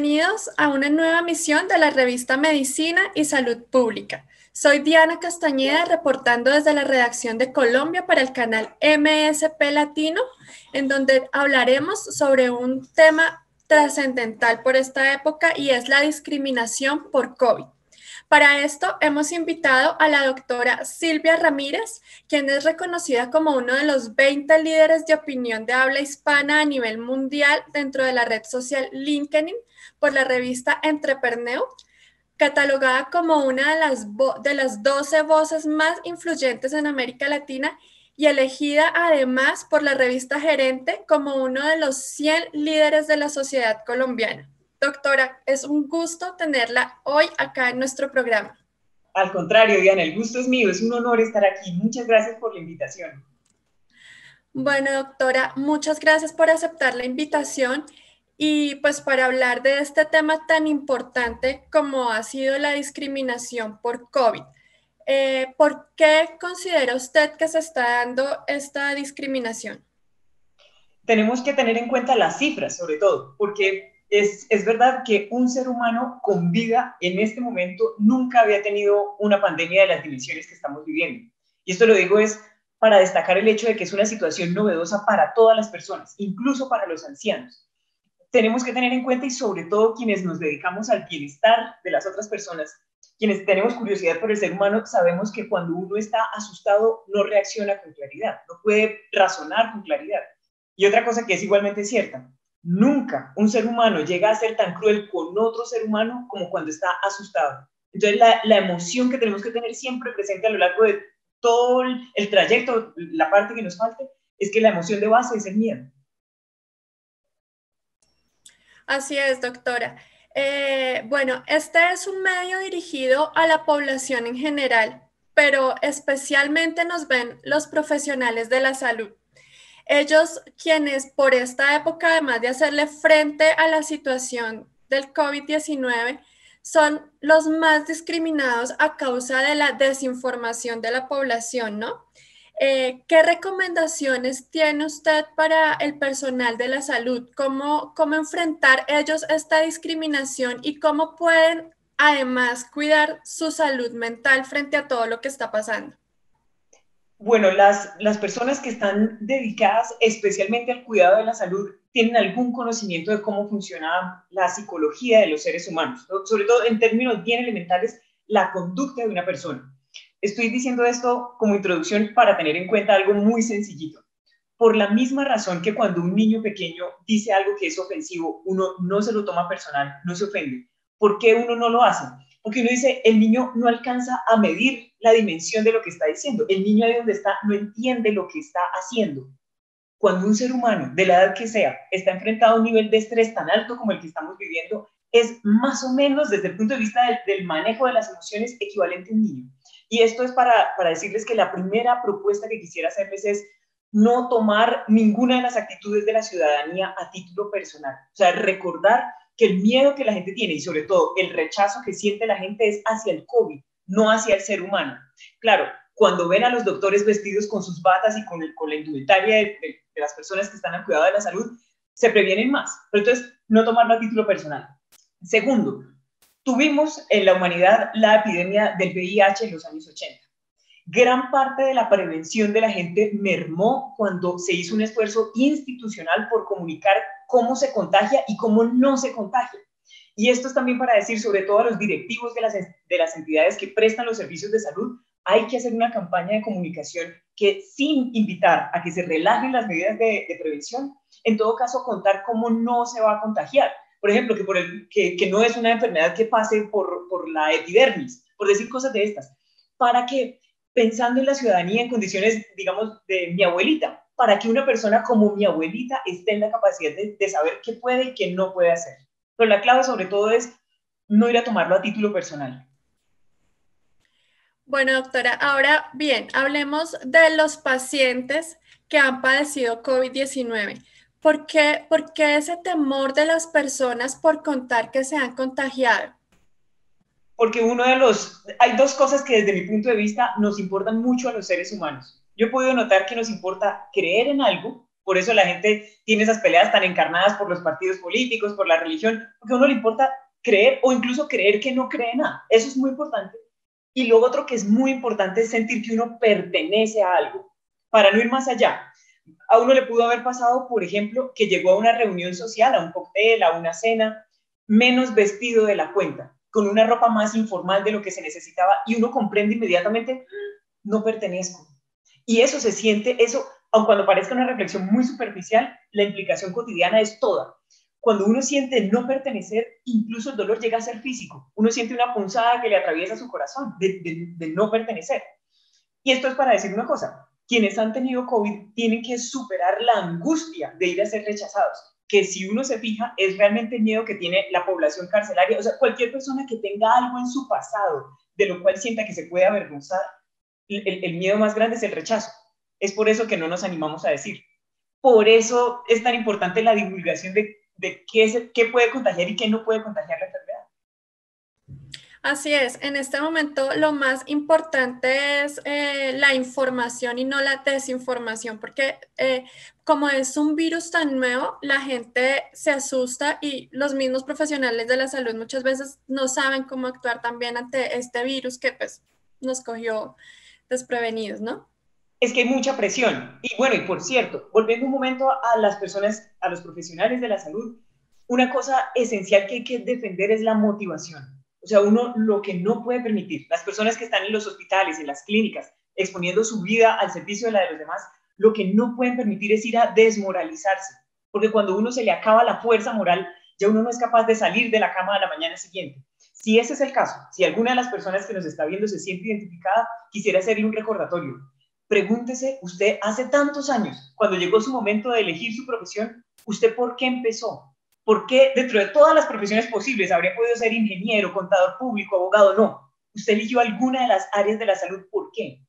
Bienvenidos a una nueva emisión de la revista Medicina y Salud Pública. Soy Diana Castañeda, reportando desde la redacción de Colombia para el canal MSP Latino, en donde hablaremos sobre un tema trascendental por esta época y es la discriminación por COVID. Para esto hemos invitado a la doctora Silvia Ramírez, quien es reconocida como uno de los 20 líderes de opinión de habla hispana a nivel mundial dentro de la red social LinkedIn por la revista Entrepreneur, catalogada como una de las 12 voces más influyentes en América Latina y elegida además por la revista Gerente como uno de los 100 líderes de la sociedad colombiana. Doctora, es un gusto tenerla hoy acá en nuestro programa. Al contrario, Diana, el gusto es mío, es un honor estar aquí. Muchas gracias por la invitación. Bueno, doctora, muchas gracias por aceptar la invitación y pues para hablar de este tema tan importante como ha sido la discriminación por COVID. ¿Por qué considera usted que se está dando esta discriminación? Tenemos que tener en cuenta las cifras, sobre todo, porque es verdad que un ser humano con vida en este momento nunca había tenido una pandemia de las dimensiones que estamos viviendo. Y esto lo digo es para destacar el hecho de que es una situación novedosa para todas las personas, incluso para los ancianos. Tenemos que tener en cuenta, y sobre todo quienes nos dedicamos al bienestar de las otras personas, quienes tenemos curiosidad por el ser humano, sabemos que cuando uno está asustado no reacciona con claridad, no puede razonar con claridad. Y otra cosa que es igualmente cierta, nunca un ser humano llega a ser tan cruel con otro ser humano como cuando está asustado. Entonces la emoción que tenemos que tener siempre presente a lo largo de todo el trayecto, la parte que nos falte, es que la emoción de base es el miedo. Así es, doctora. Bueno, este es un medio dirigido a la población en general, pero especialmente nos ven los profesionales de la salud. Ellos quienes por esta época, además de hacerle frente a la situación del COVID-19, son los más discriminados a causa de la desinformación de la población, ¿no? ¿Qué recomendaciones tiene usted para el personal de la salud? ¿Cómo enfrentar ellos esta discriminación y cómo pueden además cuidar su salud mental frente a todo lo que está pasando? Bueno, las personas que están dedicadas especialmente al cuidado de la salud tienen algún conocimiento de cómo funciona la psicología de los seres humanos, ¿no? Sobre todo en términos bien elementales, la conducta de una persona. Estoy diciendo esto como introducción para tener en cuenta algo muy sencillito. Por la misma razón que cuando un niño pequeño dice algo que es ofensivo, uno no se lo toma personal, no se ofende. ¿Por qué uno no lo hace? Porque uno dice, el niño no alcanza a medir la dimensión de lo que está diciendo. El niño ahí donde está no entiende lo que está haciendo. Cuando un ser humano, de la edad que sea, está enfrentado a un nivel de estrés tan alto como el que estamos viviendo, es más o menos, desde el punto de vista del manejo de las emociones, equivalente a un niño. Y esto es para decirles que la primera propuesta que quisiera hacerles es no tomar ninguna de las actitudes de la ciudadanía a título personal. O sea, recordar que el miedo que la gente tiene y sobre todo el rechazo que siente la gente es hacia el COVID, no hacia el ser humano. Claro, cuando ven a los doctores vestidos con sus batas y con la indumentaria de las personas que están al cuidado de la salud, se previenen más. Pero entonces, no tomarlo a título personal. Segundo, tuvimos en la humanidad la epidemia del VIH en los años 80. Gran parte de la prevención de la gente mermó cuando se hizo un esfuerzo institucional por comunicar cómo se contagia y cómo no se contagia. Y esto es también para decir, sobre todo a los directivos de las entidades que prestan los servicios de salud, hay que hacer una campaña de comunicación que, sin invitar a que se relajen las medidas de prevención, en todo caso contar cómo no se va a contagiar. Por ejemplo, que no es una enfermedad que pase por la epidermis, por decir cosas de estas. Para que, pensando en la ciudadanía en condiciones, digamos, de mi abuelita, para que una persona como mi abuelita esté en la capacidad de saber qué puede y qué no puede hacer. Pero la clave sobre todo es no ir a tomarlo a título personal. Bueno, doctora, ahora bien, hablemos de los pacientes que han padecido COVID-19. ¿Por qué ese temor de las personas por contar que se han contagiado? Porque hay dos cosas que desde mi punto de vista nos importan mucho a los seres humanos. Yo he podido notar que nos importa creer en algo, Por eso la gente tiene esas peleas tan encarnadas por los partidos políticos, por la religión, porque a uno le importa creer o incluso creer que no cree nada. Eso es muy importante. Y luego otro que es muy importante es sentir que uno pertenece a algo, para no ir más allá. A uno le pudo haber pasado, por ejemplo, que llegó a una reunión social, a un cóctel, a una cena, menos vestido de la cuenta, con una ropa más informal de lo que se necesitaba, y uno comprende inmediatamente, no pertenezco. Y eso se siente, eso, aun cuando parezca una reflexión muy superficial, la implicación cotidiana es toda. Cuando uno siente no pertenecer, incluso el dolor llega a ser físico. Uno siente una punzada que le atraviesa su corazón de no pertenecer. Y esto es para decir una cosa. Quienes han tenido COVID tienen que superar la angustia de ir a ser rechazados, que si uno se fija es realmente el miedo que tiene la población carcelaria. O sea, cualquier persona que tenga algo en su pasado de lo cual sienta que se puede avergonzar, el miedo más grande es el rechazo. Es por eso que no nos animamos a decir. Por eso es tan importante la divulgación de qué puede contagiar y qué no puede contagiar la enfermedad. Así es, en este momento lo más importante es la información y no la desinformación, porque como es un virus tan nuevo, la gente se asusta y los mismos profesionales de la salud muchas veces no saben cómo actuar también ante este virus que pues nos cogió desprevenidos, ¿no? Es que hay mucha presión. Y bueno, y por cierto, volviendo un momento a las personas, a los profesionales de la salud, una cosa esencial que hay que defender es la motivación. O sea, uno lo que no puede permitir, las personas que están en los hospitales, en las clínicas, exponiendo su vida al servicio de la de los demás, lo que no pueden permitir es ir a desmoralizarse. Porque cuando uno se le acaba la fuerza moral, ya uno no es capaz de salir de la cama a la mañana siguiente. Si ese es el caso, si alguna de las personas que nos está viendo se siente identificada, quisiera hacerle un recordatorio. Pregúntese, usted hace tantos años, cuando llegó su momento de elegir su profesión, ¿usted por qué empezó? ¿Por qué dentro de todas las profesiones posibles habría podido ser ingeniero, contador público, abogado? No. Usted eligió alguna de las áreas de la salud. ¿Por qué?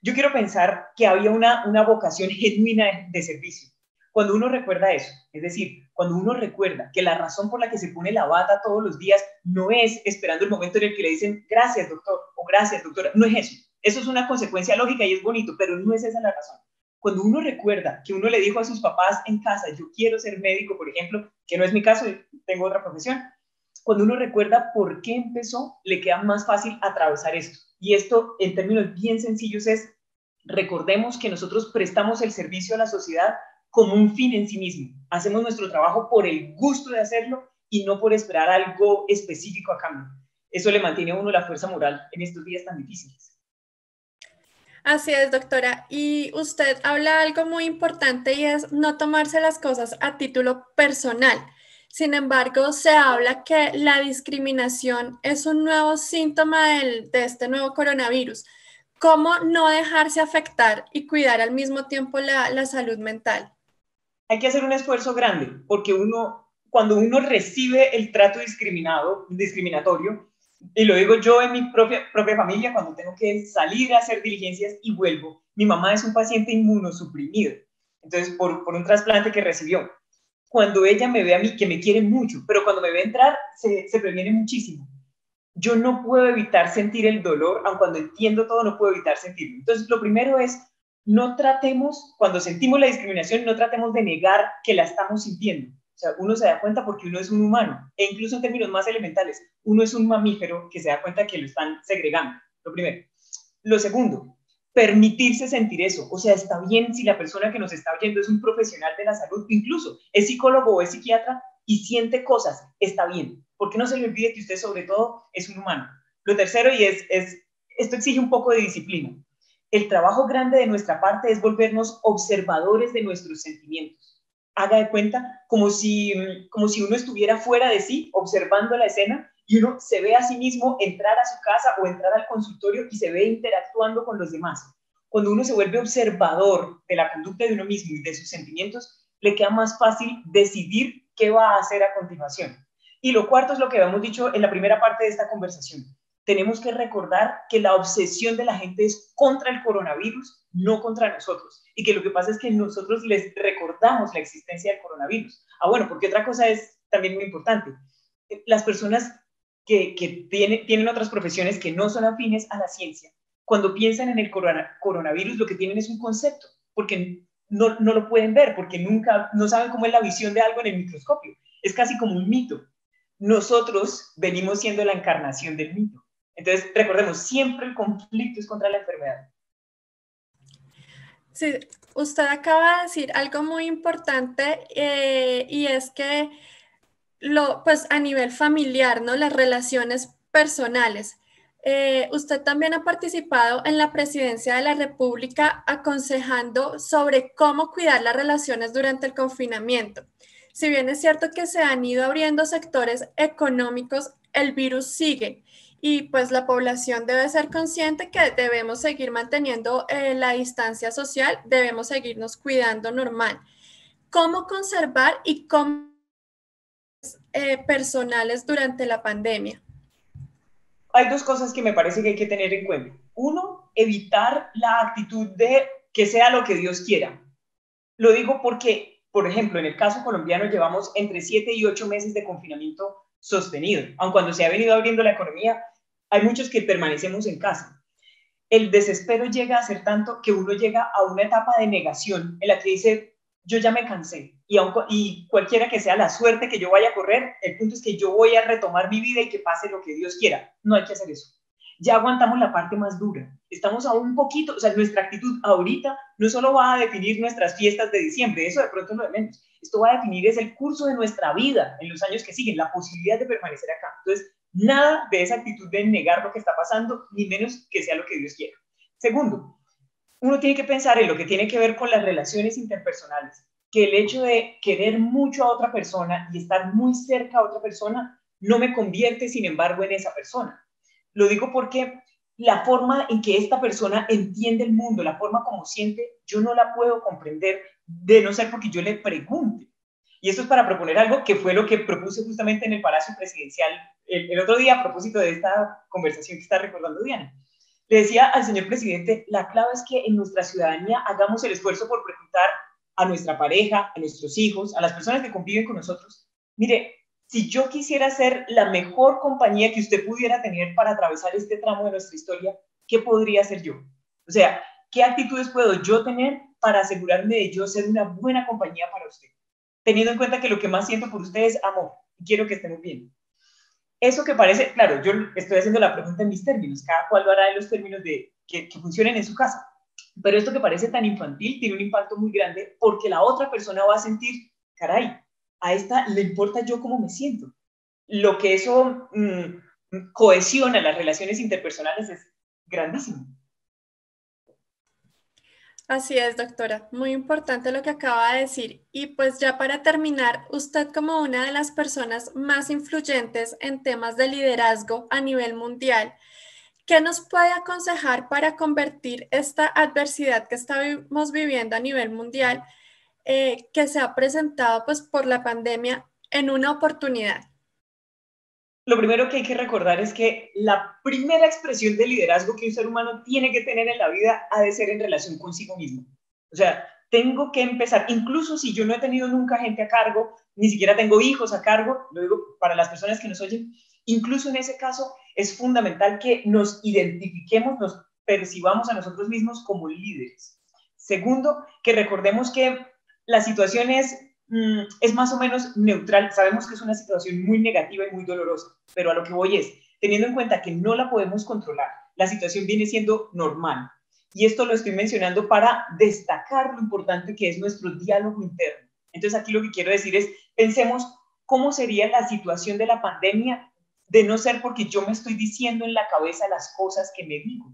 Yo quiero pensar que había una vocación genuina de servicio. Cuando uno recuerda eso, es decir, cuando uno recuerda que la razón por la que se pone la bata todos los días no es esperando el momento en el que le dicen gracias, doctor, o gracias, doctora, no es eso. Eso es una consecuencia lógica y es bonito, pero no es esa la razón. Cuando uno recuerda que uno le dijo a sus papás en casa, yo quiero ser médico, por ejemplo, que no es mi caso, tengo otra profesión. Cuando uno recuerda por qué empezó, le queda más fácil atravesar esto. Y esto, en términos bien sencillos, es recordemos que nosotros prestamos el servicio a la sociedad como un fin en sí mismo. Hacemos nuestro trabajo por el gusto de hacerlo y no por esperar algo específico a cambio. Eso le mantiene a uno la fuerza moral en estos días tan difíciles. Así es, doctora. Y usted habla algo muy importante y es no tomarse las cosas a título personal. Sin embargo, se habla que la discriminación es un nuevo síntoma de este nuevo coronavirus. ¿Cómo no dejarse afectar y cuidar al mismo tiempo la salud mental? Hay que hacer un esfuerzo grande porque cuando uno recibe el trato discriminatorio, y lo digo yo en mi propia familia, cuando tengo que salir a hacer diligencias y vuelvo. Mi mamá es un paciente inmunosuprimido, entonces por un trasplante que recibió. Cuando ella me ve a mí, que me quiere mucho, pero cuando me ve entrar, se previene muchísimo. Yo no puedo evitar sentir el dolor, aun cuando entiendo todo, no puedo evitar sentirlo. Entonces, lo primero es, no tratemos, cuando sentimos la discriminación, no tratemos de negar que la estamos sintiendo. O sea, uno se da cuenta porque uno es un humano, e incluso en términos más elementales, uno es un mamífero que se da cuenta que lo están segregando, lo primero. Lo segundo, permitirse sentir eso, o sea, está bien si la persona que nos está oyendo es un profesional de la salud, incluso es psicólogo o es psiquiatra y siente cosas, está bien, porque no se le olvide que usted sobre todo es un humano. Lo tercero, y esto exige un poco de disciplina, el trabajo grande de nuestra parte es volvernos observadores de nuestros sentimientos. Haga de cuenta como si uno estuviera fuera de sí, observando la escena, y uno se ve a sí mismo entrar a su casa o entrar al consultorio y se ve interactuando con los demás. Cuando uno se vuelve observador de la conducta de uno mismo y de sus sentimientos, le queda más fácil decidir qué va a hacer a continuación. Y lo cuarto es lo que habíamos dicho en la primera parte de esta conversación. Tenemos que recordar que la obsesión de la gente es contra el coronavirus, no contra nosotros. Y que lo que pasa es que nosotros les recordamos la existencia del coronavirus. Ah, bueno, porque otra cosa es también muy importante. Las personas que tienen otras profesiones que no son afines a la ciencia, cuando piensan en el coronavirus, lo que tienen es un concepto. Porque no lo pueden ver porque nunca, no saben cómo es la visión de algo en el microscopio. Es casi como un mito. Nosotros venimos siendo la encarnación del mito. Entonces, recordemos, siempre el conflicto es contra la enfermedad. Sí, usted acaba de decir algo muy importante y es que pues a nivel familiar, ¿no? Las relaciones personales. Usted también ha participado en la presidencia de la República aconsejando sobre cómo cuidar las relaciones durante el confinamiento. Si bien es cierto que se han ido abriendo sectores económicos, el virus sigue y pues la población debe ser consciente que debemos seguir manteniendo la distancia social, debemos seguirnos cuidando normal. ¿Cómo conservar y cómo personales durante la pandemia? Hay dos cosas que me parece que hay que tener en cuenta. Uno, evitar la actitud de que sea lo que Dios quiera. Lo digo porque, por ejemplo, en el caso colombiano llevamos entre 7 y 8 meses de confinamiento sostenido. Aun cuando se ha venido abriendo la economía, hay muchos que permanecemos en casa. El desespero llega a ser tanto que uno llega a una etapa de negación en la que dice, yo ya me cansé. Y cualquiera que sea la suerte que yo vaya a correr, el punto es que yo voy a retomar mi vida y que pase lo que Dios quiera. No hay que hacer eso. Ya aguantamos la parte más dura. Estamos aún un poquito, o sea, nuestra actitud ahorita no solo va a definir nuestras fiestas de diciembre, eso de pronto es lo de menos. Esto va a definir es el curso de nuestra vida en los años que siguen, la posibilidad de permanecer acá. Entonces, nada de esa actitud de negar lo que está pasando, ni menos que sea lo que Dios quiera. Segundo, uno tiene que pensar en lo que tiene que ver con las relaciones interpersonales. Que el hecho de querer mucho a otra persona y estar muy cerca a otra persona no me convierte, sin embargo, en esa persona. Lo digo porque la forma en que esta persona entiende el mundo, la forma como siente, yo no la puedo comprender de no ser porque yo le pregunte. Y esto es para proponer algo que fue lo que propuse justamente en el Palacio Presidencial el otro día a propósito de esta conversación que está recordando Diana. Le decía al señor presidente, la clave es que en nuestra ciudadanía hagamos el esfuerzo por preguntar a nuestra pareja, a nuestros hijos, a las personas que conviven con nosotros. Mire, si yo quisiera ser la mejor compañía que usted pudiera tener para atravesar este tramo de nuestra historia, ¿qué podría hacer yo? O sea, ¿qué actitudes puedo yo tener para asegurarme de yo ser una buena compañía para usted? Teniendo en cuenta que lo que más siento por usted es amor, y quiero que estemos bien. Eso que parece, claro, yo estoy haciendo la pregunta en mis términos, cada cual lo hará en los términos de que funcionen en su casa. Pero esto que parece tan infantil tiene un impacto muy grande porque la otra persona va a sentir, caray, a esta le importa yo cómo me siento. Lo que eso cohesiona las relaciones interpersonales es grandísimo. Así es, doctora. Muy importante lo que acaba de decir. Y pues ya para terminar, usted como una de las personas más influyentes en temas de liderazgo a nivel mundial, ¿qué nos puede aconsejar para convertir esta adversidad que estamos viviendo a nivel mundial, que se ha presentado pues, por la pandemia, en una oportunidad? Lo primero que hay que recordar es que la primera expresión de liderazgo que un ser humano tiene que tener en la vida ha de ser en relación consigo mismo. O sea, tengo que empezar, incluso si yo no he tenido nunca gente a cargo, ni siquiera tengo hijos a cargo, lo digo para las personas que nos oyen, incluso en ese caso, es fundamental que nos identifiquemos, nos percibamos a nosotros mismos como líderes. Segundo, que recordemos que la situación es más o menos neutral. Sabemos que es una situación muy negativa y muy dolorosa, pero a lo que voy es, teniendo en cuenta que no la podemos controlar, la situación viene siendo normal. Y esto lo estoy mencionando para destacar lo importante que es nuestro diálogo interno. Entonces aquí lo que quiero decir es, pensemos cómo sería la situación de la pandemia de no ser porque yo me estoy diciendo en la cabeza las cosas que me digo.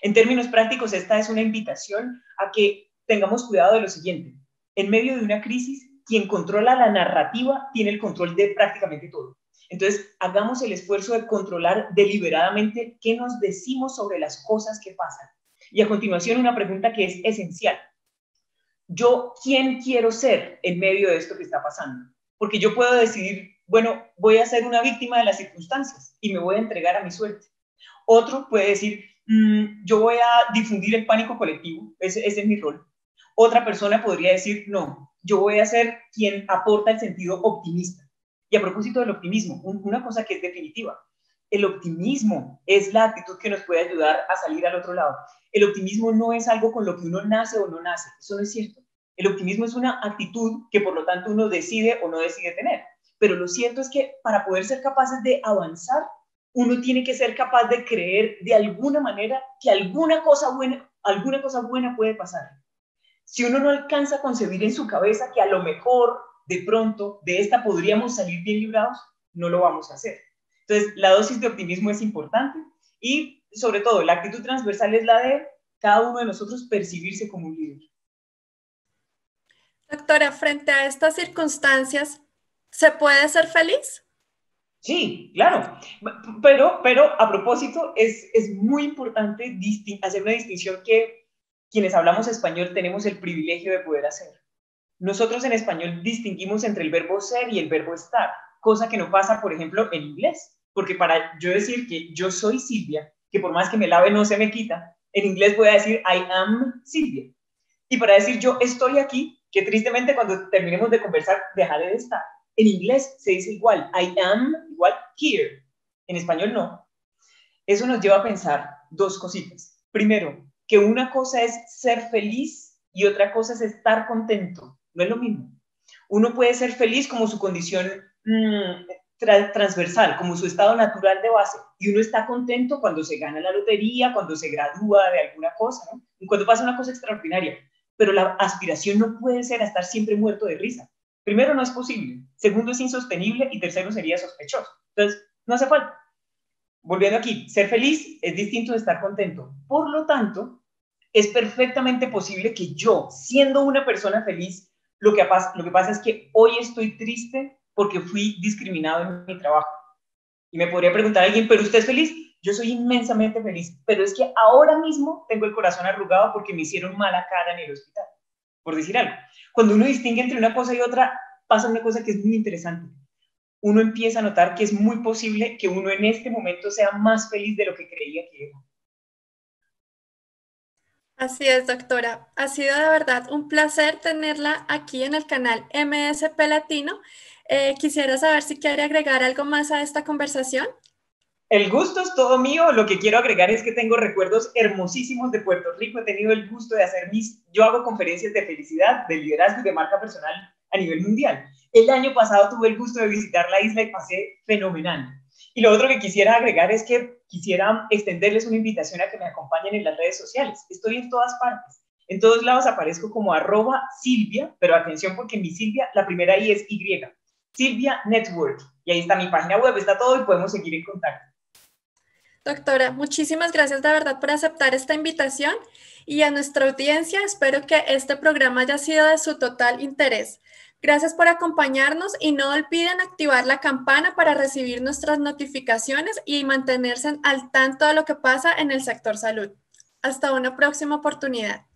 En términos prácticos, esta es una invitación a que tengamos cuidado de lo siguiente. En medio de una crisis, quien controla la narrativa tiene el control de prácticamente todo. Entonces, hagamos el esfuerzo de controlar deliberadamente qué nos decimos sobre las cosas que pasan. Y a continuación, una pregunta que es esencial. ¿Yo quién quiero ser en medio de esto que está pasando? Porque yo puedo decidir, bueno, voy a ser una víctima de las circunstancias y me voy a entregar a mi suerte. Otro puede decir, yo voy a difundir el pánico colectivo, ese es mi rol. Otra persona podría decir, no, yo voy a ser quien aporta el sentido optimista. Y a propósito del optimismo, una cosa que es definitiva, el optimismo es la actitud que nos puede ayudar a salir al otro lado. El optimismo no es algo con lo que uno nace o no nace, eso no es cierto. El optimismo es una actitud que por lo tanto uno decide o no decide tener. Pero lo cierto es que para poder ser capaces de avanzar, uno tiene que ser capaz de creer de alguna manera que alguna cosa buena puede pasar. Si uno no alcanza a concebir en su cabeza que a lo mejor, de pronto, de esta podríamos salir bien librados, no lo vamos a hacer. Entonces, la dosis de optimismo es importante y, sobre todo, la actitud transversal es la de cada uno de nosotros percibirse como un líder. Doctora, frente a estas circunstancias, ¿se puede ser feliz? Sí, claro, pero a propósito es muy importante hacer una distinción que quienes hablamos español tenemos el privilegio de poder hacer. Nosotros en español distinguimos entre el verbo ser y el verbo estar, cosa que no pasa, por ejemplo, en inglés, porque para yo decir que yo soy Silvia, que por más que me lave no se me quita, en inglés voy a decir I am Silvia. Y para decir yo estoy aquí, que tristemente cuando terminemos de conversar dejaré de estar. En inglés se dice igual, I am igual here. En español no. Eso nos lleva a pensar dos cositas. Primero, que una cosa es ser feliz y otra cosa es estar contento. No es lo mismo. Uno puede ser feliz como su condición transversal, como su estado natural de base. Y uno está contento cuando se gana la lotería, cuando se gradúa de alguna cosa, ¿no? Cuando pasa una cosa extraordinaria. Pero la aspiración no puede ser a estar siempre muerto de risa. Primero, no es posible. Segundo, es insostenible. Y tercero, sería sospechoso. Entonces, no hace falta. Volviendo aquí, ser feliz es distinto de estar contento. Por lo tanto, es perfectamente posible que yo, siendo una persona feliz, lo que pasa es que hoy estoy triste porque fui discriminado en mi trabajo. Y me podría preguntar a alguien, ¿pero usted es feliz? Yo soy inmensamente feliz, pero es que ahora mismo tengo el corazón arrugado porque me hicieron mala cara en el hospital, por decir algo. Cuando uno distingue entre una cosa y otra, pasa una cosa que es muy interesante. Uno empieza a notar que es muy posible que uno en este momento sea más feliz de lo que creía que era. Así es, doctora. Ha sido de verdad un placer tenerla aquí en el canal MSP Latino. Quisiera saber si quiere agregar algo más a esta conversación. El gusto es todo mío. Lo que quiero agregar es que tengo recuerdos hermosísimos de Puerto Rico. He tenido el gusto de hacer yo hago conferencias de felicidad, de liderazgo y de marca personal a nivel mundial. El año pasado tuve el gusto de visitar la isla y pasé fenomenal. Y lo otro que quisiera agregar es que quisiera extenderles una invitación a que me acompañen en las redes sociales. Estoy en todas partes. En todos lados aparezco como @Silvia, pero atención porque mi Silvia, la primera I es Y. Silvia Network. Y ahí está mi página web, está todo y podemos seguir en contacto. Doctora, muchísimas gracias de verdad por aceptar esta invitación y a nuestra audiencia espero que este programa haya sido de su total interés. Gracias por acompañarnos y no olviden activar la campana para recibir nuestras notificaciones y mantenerse al tanto de lo que pasa en el sector salud. Hasta una próxima oportunidad.